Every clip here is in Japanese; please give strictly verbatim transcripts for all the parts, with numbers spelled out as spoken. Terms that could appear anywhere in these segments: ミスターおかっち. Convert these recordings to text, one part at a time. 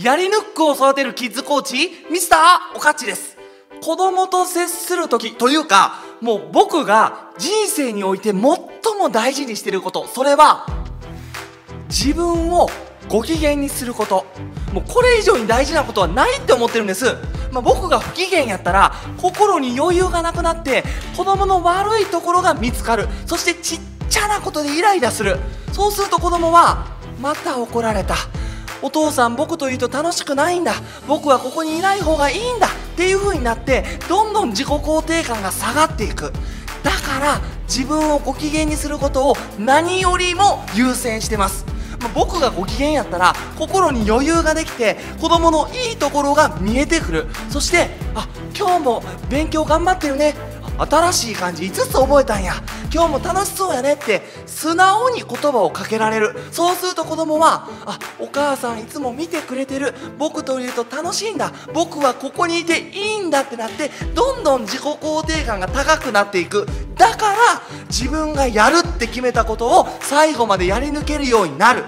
やりぬっこを育てるキッズコーチ、ミスターおかっちです。子供と接するときというか、もう僕が人生において最も大事にしていること、それは自分をご機嫌にすること。もうこれ以上に大事なことはないって思ってるんです。まあ、僕が不機嫌やったら心に余裕がなくなって子供の悪いところが見つかる。そしてちっちゃなことでイライラする。そうすると子供はまた怒られた。お父さん僕といると楽しくないんだ。僕はここにいない方がいいんだ。っていう風になってどんどん自己肯定感が下がっていく。だから自分をご機嫌にすることを何よりも優先してます。僕がご機嫌やったら心に余裕ができて子供のいいところが見えてくる。そしてあ、今日も勉強頑張ってるね、新しい漢字いつつ覚えたんや、今日も楽しそうやねって素直に言葉をかけられる。そうすると子供はあ、お母さんいつも見てくれてる、僕といると楽しいんだ、僕はここにいていいんだってなってどんどん自己肯定感が高くなっていく。だから自分がやるって決めたことを最後までやり抜けるようになる。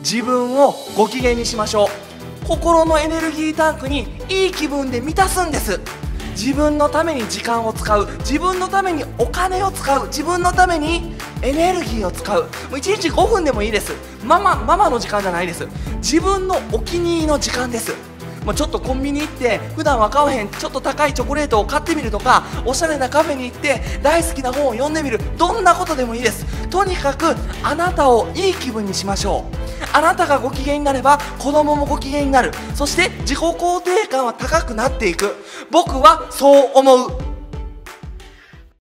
自分をご機嫌にしましょう。心のエネルギータンクにいい気分で満たすんです。自分のために時間を使う、自分のためにお金を使う、自分のためにエネルギーを使う。いちにちごふんでもいいです。ママママの時間じゃないです。自分のお気に入りの時間です。もうちょっとコンビニ行って普段は買わへんちょっと高いチョコレートを買ってみるとか、おしゃれなカフェに行って大好きな本を読んでみる。どんなことでもいいです。とにかくあなたをいい気分にしましょう。あなたがご機嫌になれば子供もご機嫌になる。そして自己肯定感は高くなっていく。僕はそう思う。